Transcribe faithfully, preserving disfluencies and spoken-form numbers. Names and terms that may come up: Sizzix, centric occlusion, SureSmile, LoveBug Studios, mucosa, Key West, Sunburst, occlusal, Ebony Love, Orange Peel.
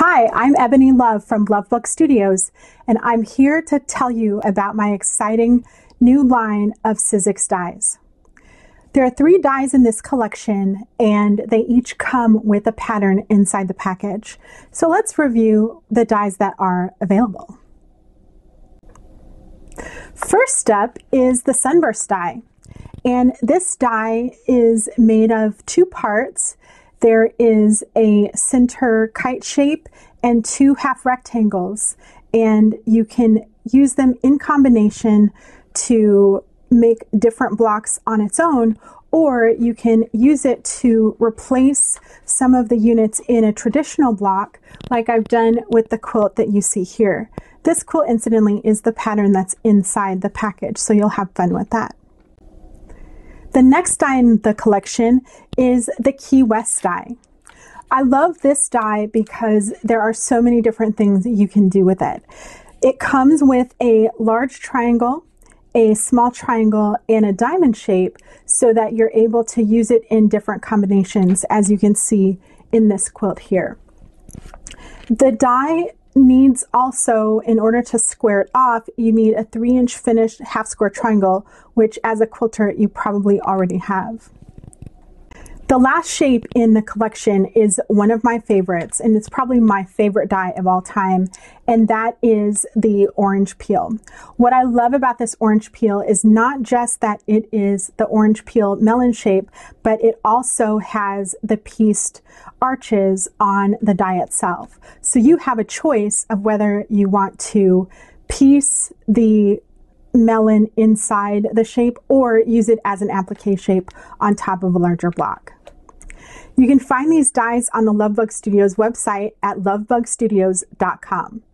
Hi, I'm Ebony Love from LoveBug Studios, and I'm here to tell you about my exciting new line of Sizzix dyes. There are three dyes in this collection, and they each come with a pattern inside the package. So let's review the dyes that are available. First up is the Sunburst dye, and this dye is made of two parts. There is a center kite shape and two half rectangles, and you can use them in combination to make different blocks on its own, or you can use it to replace some of the units in a traditional block, like I've done with the quilt that you see here. This quilt, incidentally, is the pattern that's inside the package, so you'll have fun with that. The next dye in the collection is the Key West dye. I love this dye because there are so many different things that you can do with it. It comes with a large triangle, a small triangle, and a diamond shape so that you're able to use it in different combinations, as you can see in this quilt here. The dye needs also, in order to square it off, you need a three inch finished half square triangle, which as a quilter you probably already have. The last shape in the collection is one of my favorites, and it's probably my favorite dye of all time, and that is the Orange Peel. What I love about this Orange Peel is not just that it is the Orange Peel melon shape, but it also has the pieced arches on the dye itself. So you have a choice of whether you want to piece the melon inside the shape or use it as an applique shape on top of a larger block. You can find these dyes on the LoveBug Studios website at love bug studios dot com.